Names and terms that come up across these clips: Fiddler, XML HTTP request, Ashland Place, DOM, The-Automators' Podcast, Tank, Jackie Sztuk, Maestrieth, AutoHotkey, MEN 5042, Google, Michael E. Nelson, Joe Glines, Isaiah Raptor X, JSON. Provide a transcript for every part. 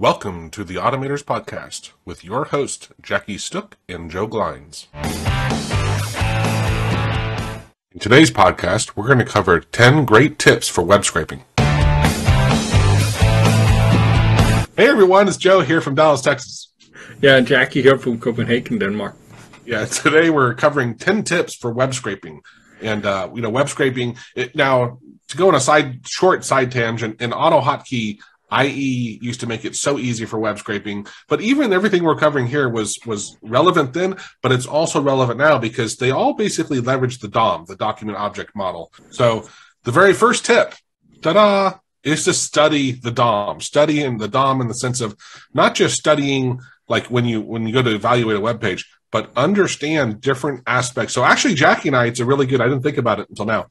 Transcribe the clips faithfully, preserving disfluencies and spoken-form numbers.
Welcome to the Automators Podcast with your hosts, Jackie Sztuk and Joe Glines. In today's podcast, we're going to cover ten great tips for web scraping. Hey everyone, it's Joe here from Dallas, Texas. Yeah, and Jackie here from Copenhagen, Denmark. Yeah, today we're covering ten tips for web scraping. And, uh, you know, web scraping, it, now, to go on a side short side tangent, an AutoHotkey I E used to make it so easy for web scraping, but even everything we're covering here was was relevant then, but it's also relevant now because they all basically leverage the D O M, the document object model. So the very first tip, ta-da, is to study the D O M. Study in the D O M in the sense of not just studying like when you when you go to evaluate a web page, but understand different aspects. So actually, Jackie and I, it's a really good, I didn't think about it until now.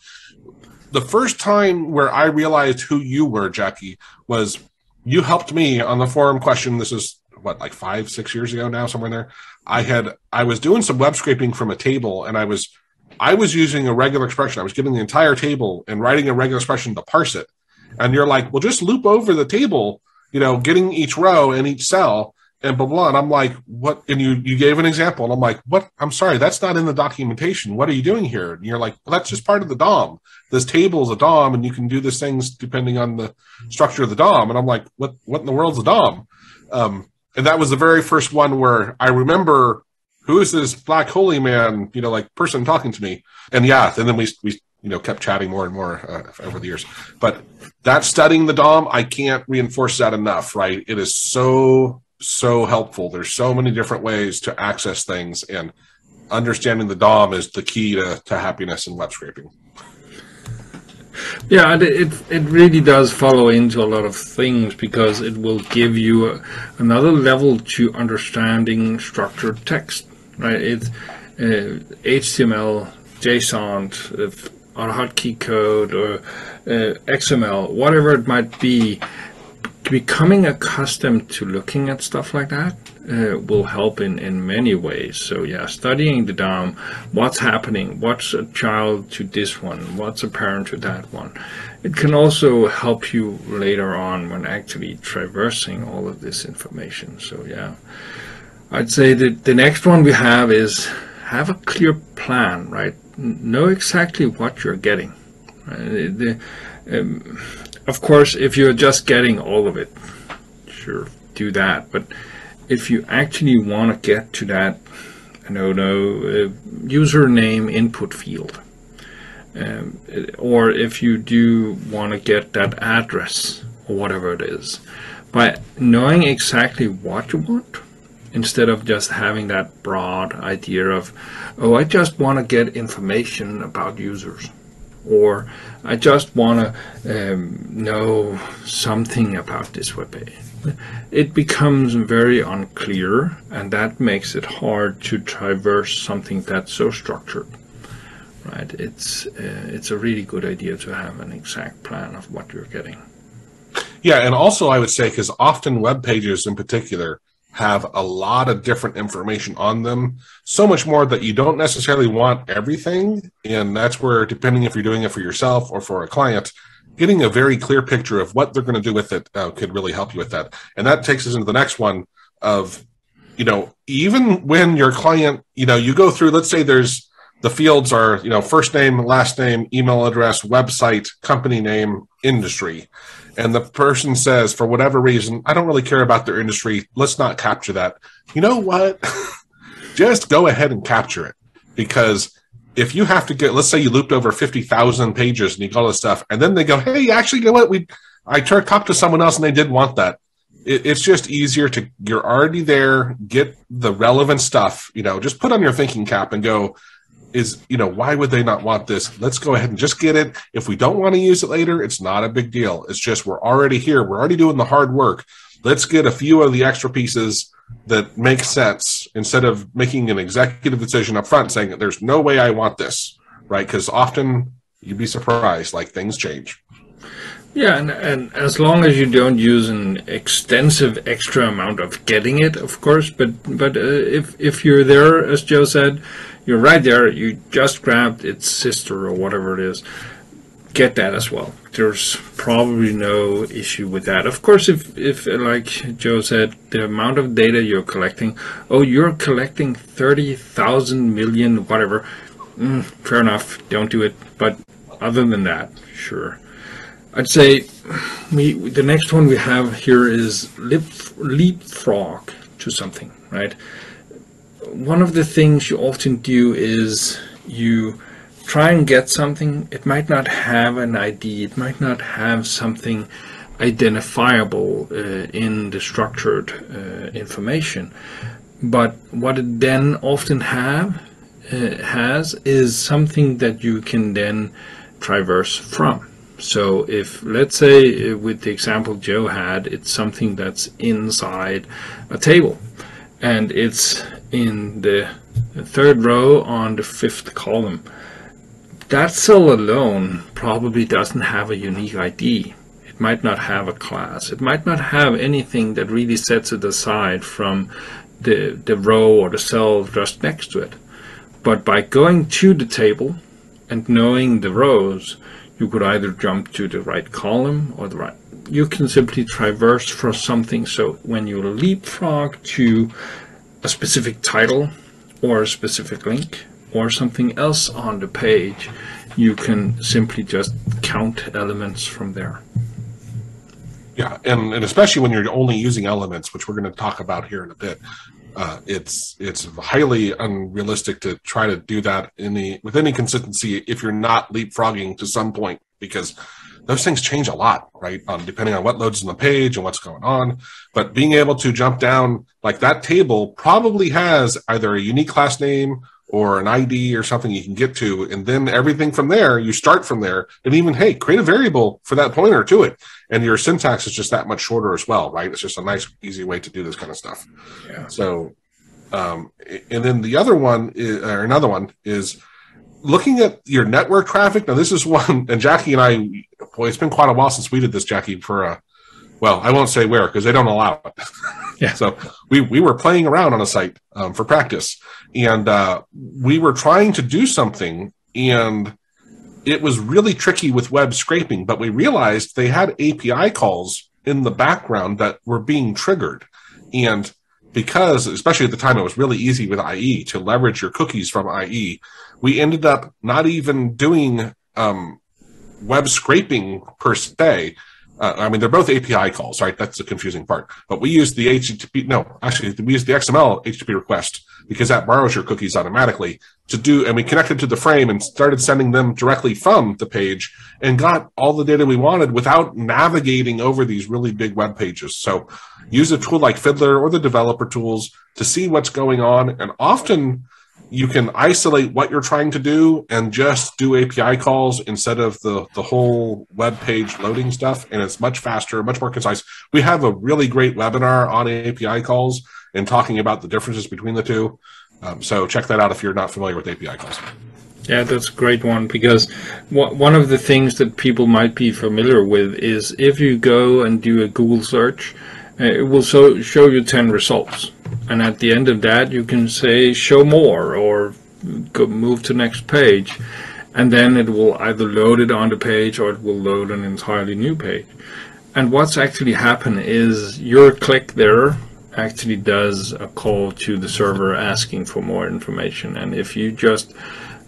The first time where I realized who you were, Jackie, was you helped me on the forum question. This is what, like five, six years ago now, somewhere in there. I had, I was doing some web scraping from a table, and I was, I was using a regular expression. I was giving the entire table and writing a regular expression to parse it. And you're like, well, just loop over the table, you know, getting each row and each cell and blah, blah. And I'm like, what? And you, you gave an example. And I'm like, what? I'm sorry, that's not in the documentation. What are you doing here? And you're like, well, that's just part of the D O M. This table is a D O M, and you can do these things depending on the structure of the D O M. And I'm like, what, what in the world's a D O M? Um, and that was the very first one where I remember, who is this black holy man, you know, like person talking to me? And yeah, and then we, we you know, kept chatting more and more uh, over the years. But that studying the D O M, I can't reinforce that enough, right? It is so, so helpful. There's so many different ways to access things, and understanding the D O M is the key to, to happiness in web scraping. Yeah, and it, it really does follow into a lot of things because it will give you a, another level to understanding structured text, right? It's uh, H T M L, JSON, AutoHotkey code, or uh, X M L, whatever it might be. Becoming accustomed to looking at stuff like that uh, will help in, in many ways. So yeah, studying the D O M, what's happening, what's a child to this one, what's a parent to that one. It can also help you later on when actually traversing all of this information. So yeah, I'd say that the next one we have is have a clear plan, right? Know exactly what you're getting. Right? The, um, Of course, if you're just getting all of it, sure, do that. But if you actually want to get to that, I don't know, uh, username input field, um, or if you do want to get that address or whatever it is, by knowing exactly what you want, instead of just having that broad idea of, oh, I just want to get information about users. Or I just want to um, know something about this web page. It becomes very unclear, and that makes it hard to traverse something that's so structured. Right? It's uh, it's a really good idea to have an exact plan of what you're getting. Yeah, and also I would say, because often web pages in particular have a lot of different information on them, so much more that you don't necessarily want everything. And that's where, depending if you're doing it for yourself or for a client, getting a very clear picture of what they're going to do with it uh, could really help you with that. And that takes us into the next one of, you know, even when your client, you know, you go through, let's say there's the fields are, you know, first name, last name, email address, website, company name, industry. And the person says, for whatever reason, I don't really care about their industry. Let's not capture that. You know what? Just go ahead and capture it. Because if you have to get, let's say you looped over fifty thousand pages and you got all this stuff, and then they go, hey, actually, you know what? We, I talked to someone else and they did want that. It, it's just easier to, you're already there, get the relevant stuff, you know, just put on your thinking cap and go, is, you know, why would they not want this? Let's go ahead and just get it. If we don't want to use it later, it's not a big deal. It's just we're already here. We're already doing the hard work. Let's get a few of the extra pieces that make sense instead of making an executive decision up front saying that there's no way I want this, right? Because often you'd be surprised, like things change. Yeah, and, and as long as you don't use an extensive extra amount of getting it, of course, but but uh, if, if you're there, as Joe said, you're right there, you just grabbed its sister or whatever it is, get that as well. there's probably no issue with that. Of course, if, if like Joe said, the amount of data you're collecting, oh, you're collecting thirty thousand million, whatever, mm, fair enough, don't do it. But other than that, sure. I'd say we, the next one we have here is leap, leapfrog to something, right? One of the things you often do is you try and get something. It might not have an I D, it might not have something identifiable uh, in the structured uh, information, but what it then often have uh, has is something that you can then traverse from. So if, let's say, uh, with the example Joe had, it's something that's inside a table and it's in the third row on the fifth column. That cell alone probably doesn't have a unique I D. It might not have a class. It might not have anything that really sets it aside from the, the row or the cell just next to it. But by going to the table and knowing the rows, you could either jump to the right column or the right. You can simply traverse for something. So when you leapfrog to a specific title or a specific link, or something else on the page, you can simply just count elements from there. Yeah, and, and especially when you're only using elements, which we're going to talk about here in a bit, uh, it's it's highly unrealistic to try to do that in the, with any consistency if you're not leapfrogging to some point, because those things change a lot, right? Um, depending on what loads on the page and what's going on. But being able to jump down, like that table probably has either a unique class name or an I D or something you can get to, and then everything from there, you start from there, and even, hey, create a variable for that pointer to it, and your syntax is just that much shorter as well, right? It's just a nice, easy way to do this kind of stuff. Yeah. So, um, and then the other one, is, or another one, is looking at your network traffic. Now, this is one, and Jackie and I, boy, it's been quite a while since we did this, Jackie, for a, well, I won't say where, because they don't allow it. Yeah. So we, we were playing around on a site um, for practice, and uh, we were trying to do something, and it was really tricky with web scraping, but we realized they had A P I calls in the background that were being triggered. And because, especially at the time, it was really easy with I E to leverage your cookies from I E, we ended up not even doing um, web scraping per se. Uh, I mean, they're both A P I calls, right? That's the confusing part. But we used the H T T P, no, actually, we used the X M L H T T P request, because that borrows your cookies automatically to do, and we connected to the frame and started sending them directly from the page and got all the data we wanted without navigating over these really big web pages. So use a tool like Fiddler or the developer tools to see what's going on. And often you can isolate what you're trying to do and just do A P I calls instead of the, the whole web page loading stuff. And it's much faster, much more concise. We have a really great webinar on A P I calls and talking about the differences between the two. Um, so check that out if you're not familiar with A P I calls. Yeah, that's a great one, because one of the things that people might be familiar with is if you go and do a Google search, it will so show you ten results. And at the end of that, you can say, show more, or go move to next page. And then it will either load it on the page or it will load an entirely new page. And what's actually happened is your click there actually does a call to the server asking for more information. And if you just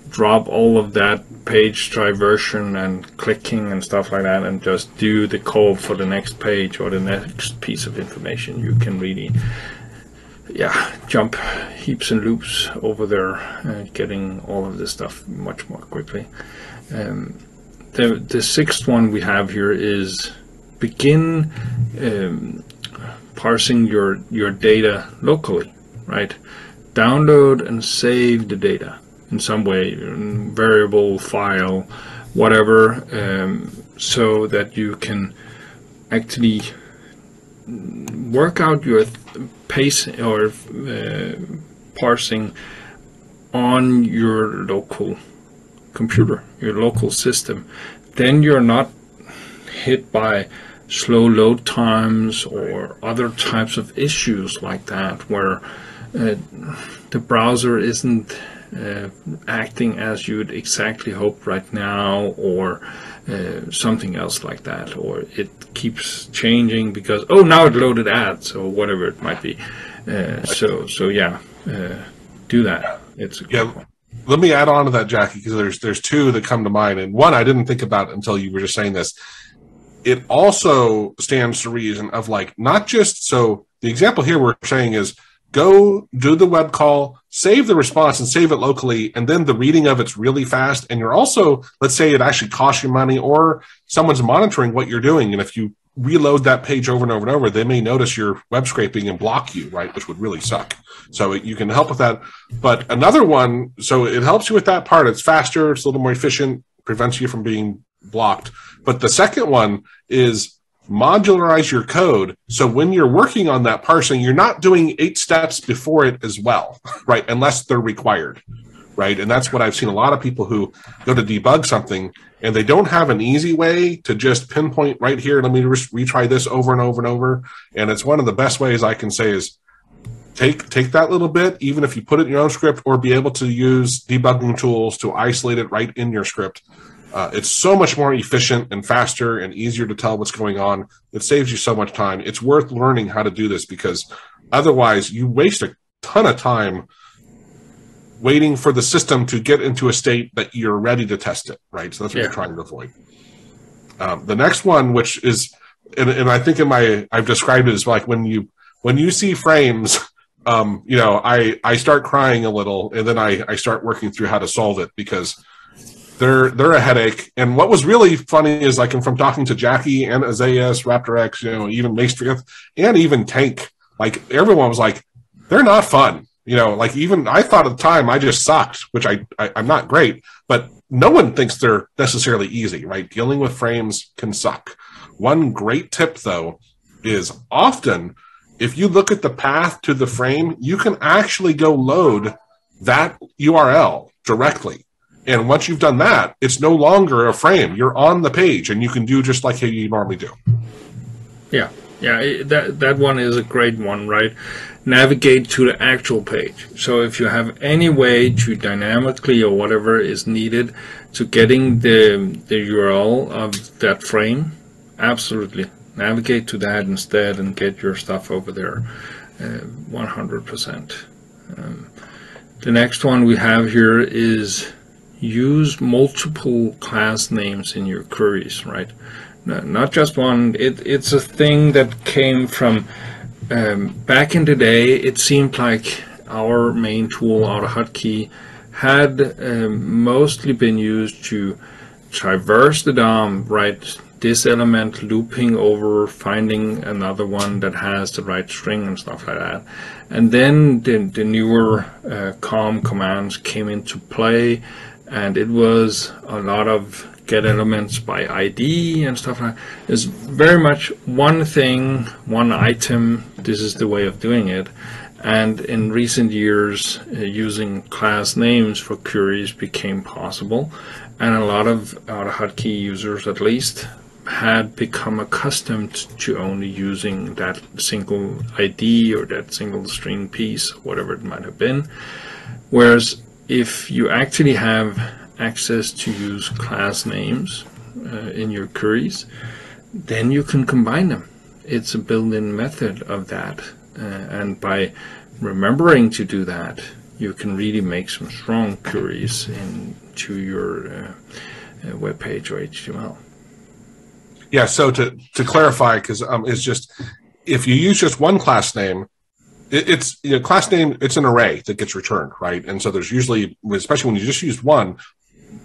drop all of that page traversion and clicking and stuff like that and just do the call for the next page or the next piece of information, you can really yeah, jump heaps and loops over there, uh, getting all of this stuff much more quickly. Um, the, the sixth one we have here is begin um, parsing your, your data locally, right? Download and save the data in some way, in variable, file, whatever, um, so that you can actually work out your pace or uh, parsing on your local computer, your local system. Then you're not hit by slow load times or other types of issues like that, where uh, the browser isn't uh, acting as you'd exactly hope right now, or uh, something else like that, or it keeps changing because, oh, now it loaded ads or whatever it might be. Uh, so so yeah, uh, do that. It's a good yeah. one. Let me add on to that, Jackie, because there's there's two that come to mind, and one I didn't think about until you were just saying this. It also stands to reason of, like, not just, so the example here we're saying is go do the web call, save the response and save it locally, and then the reading of it's really fast, and you're also, let's say it actually costs you money or someone's monitoring what you're doing, and if you reload that page over and over and over, they may notice you're web scraping and block you, right, which would really suck. So you can help with that. But another one, so it helps you with that part. It's faster, it's a little more efficient, prevents you from being blocked. But the second one is modularize your code. So when you're working on that parsing, you're not doing eight steps before it as well, right, unless they're required. Right, and that's what I've seen a lot of people who go to debug something and they don't have an easy way to just pinpoint right here, let me re retry this over and over and over. And it's one of the best ways I can say is take take that little bit, even if you put it in your own script, or be able to use debugging tools to isolate it right in your script. Uh, it's so much more efficient and faster and easier to tell what's going on. It saves you so much time. It's worth learning how to do this, because otherwise you waste a ton of time waiting for the system to get into a state that you're ready to test it, right? So that's what yeah. you're trying to avoid. Um, the next one, which is, and, and I think in my, I've described it as like when you when you see frames, um, you know, I I start crying a little, and then I I start working through how to solve it, because they're they're a headache. And what was really funny is, like, from talking to Jackie and Isaiah Raptor X, you know, even Maestrieth and even Tank, like everyone was like, they're not fun. You know, like, even I thought at the time I just sucked, which I, I, I'm not great, but no one thinks they're necessarily easy, right? Dealing with frames can suck. One great tip, though, is often if you look at the path to the frame, you can actually go load that U R L directly. And once you've done that, it's no longer a frame. You're on the page, and you can do just like how you normally do. Yeah. Yeah, that that one is a great one, right? Navigate to the actual page. So if you have any way to dynamically or whatever is needed to getting the the U R L of that frame, absolutely navigate to that instead and get your stuff over there, uh, one hundred percent. Um, the next one we have here is use multiple class names in your queries, right? No, not just one. It, it's a thing that came from um, back in the day. It seemed like our main tool, AutoHotkey, had um, mostly been used to traverse the D O M, right? This element looping over, finding another one that has the right string and stuff like that. And then the, the newer uh, C O M commands came into play, and it was a lot of get elements by I D and stuff like that. It's very much one thing, one item. This is the way of doing it. And in recent years, uh, using class names for queries became possible. And a lot of AutoHotkey users, at least, had become accustomed to only using that single I D or that single string piece, whatever it might have been. Whereas if you actually have access to use class names uh, in your queries, then you can combine them. It's a built-in method of that, uh, and by remembering to do that, you can really make some strong queries into your uh, uh, web page or H T M L. Yeah, so to, to clarify, because um, it's just, if you use just one class name, it's, you know, class name, it's an array that gets returned, right? And so there's usually, especially when you just use one,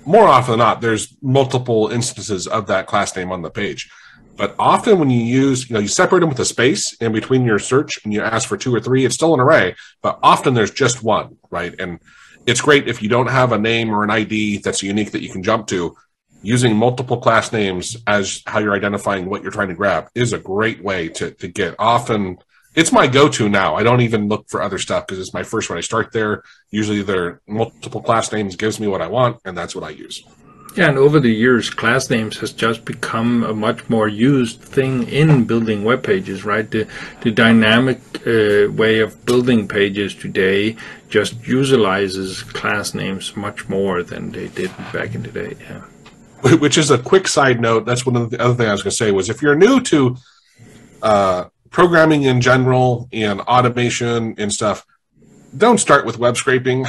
more often than not, there's multiple instances of that class name on the page. But often when you use, you know, you separate them with a space in between your search and you ask for two or three, it's still an array, but often there's just one, right? And it's great if you don't have a name or an I D that's unique that you can jump to. Using multiple class names as how you're identifying what you're trying to grab is a great way to, to get often. It's my go-to now. I don't even look for other stuff because it's my first one. I start there. Usually their multiple class names gives me what I want, and that's what I use. Yeah, and over the years, class names has just become a much more used thing in building web pages, right? The, the dynamic uh, way of building pages today just utilizes class names much more than they did back in the day. Yeah. Which is a quick side note. That's one of the other things I was going to say was if you're new to uh, programming in general and automation and stuff, don't start with web scraping.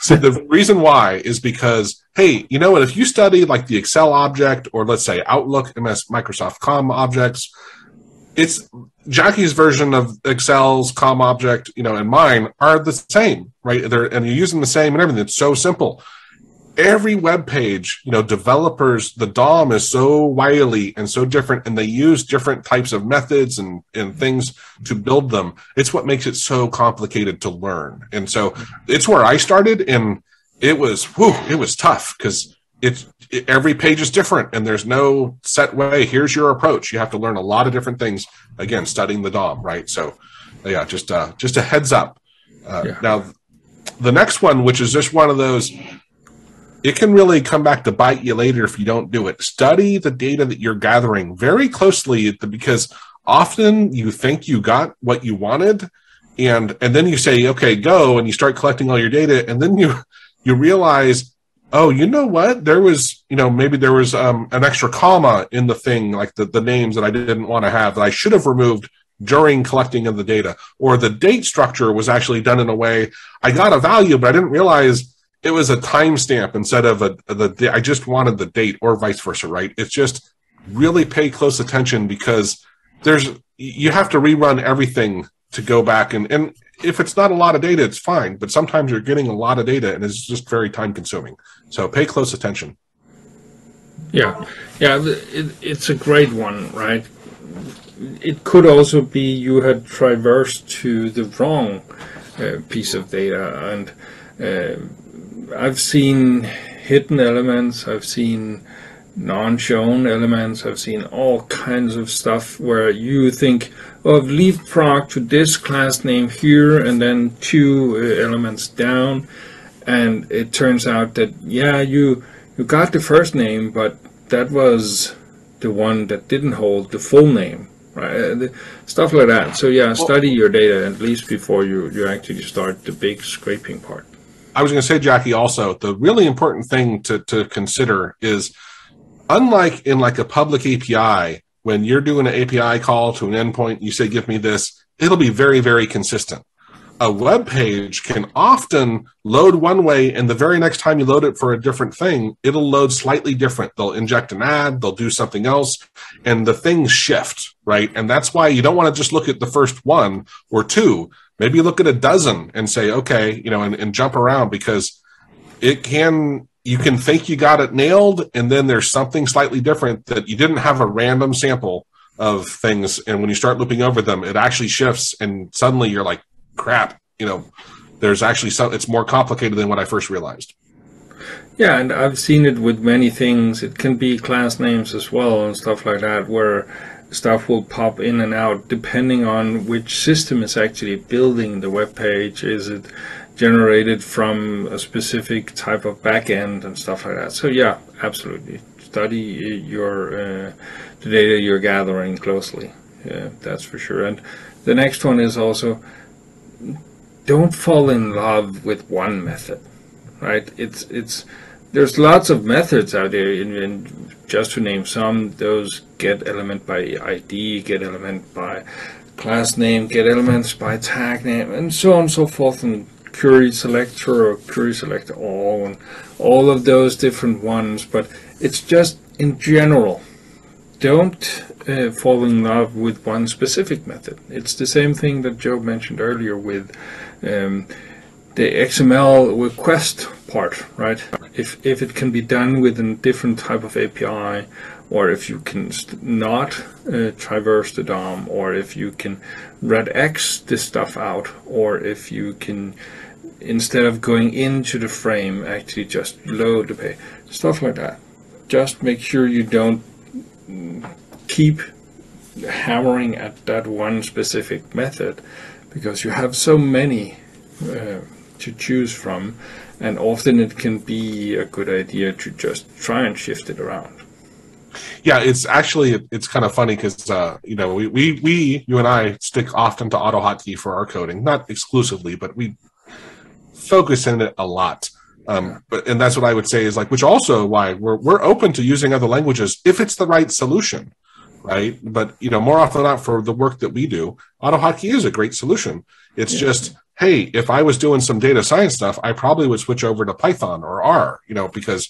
So the reason why is because, hey, you know what? If you study like the Excel object or let's say Outlook, M S Microsoft COM objects, it's Jackie's version of Excel's COM object, you know, and mine are the same, right? They're, and you're using the same and everything. It's so simple. Every web page, you know, developers, the D O M is so wily and so different, and they use different types of methods and, and things to build them. It's what makes it so complicated to learn. And so it's where I started, and it was, whew, it was tough because it's it, every page is different, and there's no set way. Here's your approach. You have to learn a lot of different things. Again, studying the D O M, right? So, yeah, just uh, just a heads up. Uh, yeah. Now, the next one, which is just one of those. It can really come back to bite you later if you don't do it. Study the data that you're gathering very closely because often you think you got what you wanted, and and then you say, okay, go, and you start collecting all your data, and then you you realize, oh, you know what? There was, you know, maybe there was um, an extra comma in the thing, like the, the names that I didn't want to have that I should have removed during collecting of the data. Or the date structure was actually done in a way, I got a value, but I didn't realize it was a timestamp instead of a, the, I just wanted the date, or vice versa, right? It's just really pay close attention because there's, you have to rerun everything to go back. And, and if it's not a lot of data, it's fine, but sometimes you're getting a lot of data and it's just very time consuming. So pay close attention. Yeah. Yeah. It, it's a great one, right? It could also be you had traversed to the wrong uh, piece of data, and, uh, I've seen hidden elements, I've seen non-shown elements, I've seen all kinds of stuff where you think, oh, I've leapfrogged to this class name here and then two uh, elements down, and it turns out that, yeah, you, you got the first name, but that was the one that didn't hold the full name, right? Stuff like that. So yeah, study your data at least before you, you actually start the big scraping part. I was going to say, Jackie, also, the really important thing to, to consider is, unlike in like a public A P I, when you're doing an A P I call to an endpoint, you say, give me this, it'll be very, very consistent. A web page can often load one way, and the very next time you load it for a different thing, it'll load slightly different. They'll inject an ad, they'll do something else, and the things shift, right? And that's why you don't want to just look at the first one or two. Maybe look at a dozen and say, okay, you know, and, and jump around, because it can, you can think you got it nailed, and then there's something slightly different that you didn't have a random sample of things. And when you start looping over them, it actually shifts, and suddenly you're like, crap, you know, there's actually some, it's more complicated than what I first realized. Yeah, and I've seen it with many things. It can be class names as well and stuff like that, where stuff will pop in and out depending on which system is actually building the web page. Is it generated from a specific type of backend and stuff like that? So yeah, absolutely. Study your uh, the data you're gathering closely. Yeah, that's for sure. And the next one is also, don't fall in love with one method, right? It's it's. There's lots of methods out there, and just to name some, those get element by I D, get element by class name, get elements by tag name, and so on and so forth, and query selector or query select all, and all of those different ones. But it's just in general, don't uh, fall in love with one specific method. It's the same thing that Joe mentioned earlier with um, the X M L request part, right? If, if it can be done with a different type of A P I, or if you can not uh, traverse the D O M, or if you can red X this stuff out, or if you can, instead of going into the frame, actually just load the page, stuff like that. Just make sure you don't keep hammering at that one specific method, because you have so many uh, to choose from, And often it can be a good idea to just try and shift it around. Yeah, it's actually, it's kind of funny because, uh, you know, we, we, we, you and I stick often to AutoHotkey for our coding, not exclusively, but we focus in it a lot. Um, but, and that's what I would say is like, which also why we're, we're open to using other languages if it's the right solution, right? But, you know, more often than not for the work that we do, AutoHotkey is a great solution. It's yeah. just, hey, if I was doing some data science stuff, I probably would switch over to Python or R, you know, because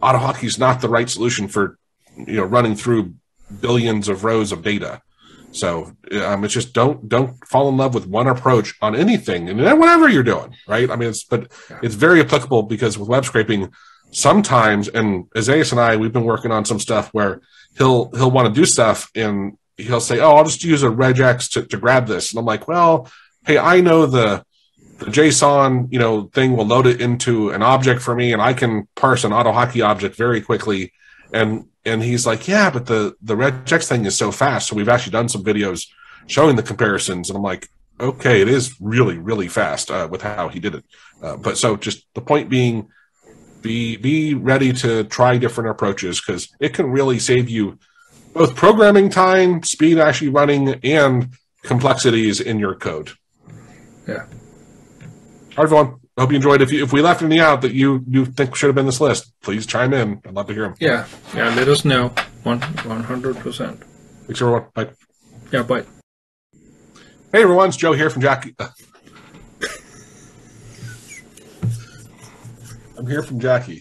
AutoHotkey is not the right solution for, you know, running through billions of rows of data. So um, it's just don't don't fall in love with one approach on anything and whatever you're doing, right? I mean, it's but yeah. it's very applicable because with web scraping, sometimes, and Isaiah and I, we've been working on some stuff where he'll he'll want to do stuff and he'll say, oh, I'll just use a regex to, to grab this, and I'm like, well, hey, I know the the JSON, you know, thing will load it into an object for me, and I can parse an AutoHotkey object very quickly, and And he's like, yeah, but the, the regex thing is so fast. So we've actually done some videos showing the comparisons. And I'm like, okay, it is really, really fast uh, with how he did it. Uh, but so just the point being, be, be ready to try different approaches because it can really save you both programming time, speed actually running, and complexities in your code. Yeah. All right, everyone. Hope you enjoyed. If you, if we left any out that you you think should have been this list, please chime in. I'd love to hear them. Yeah, yeah. Let us know. One one hundred percent. Thanks everyone. Bye. Yeah. Bye. Hey everyone, it's Joe here from Jackie. I'm here from Jackie.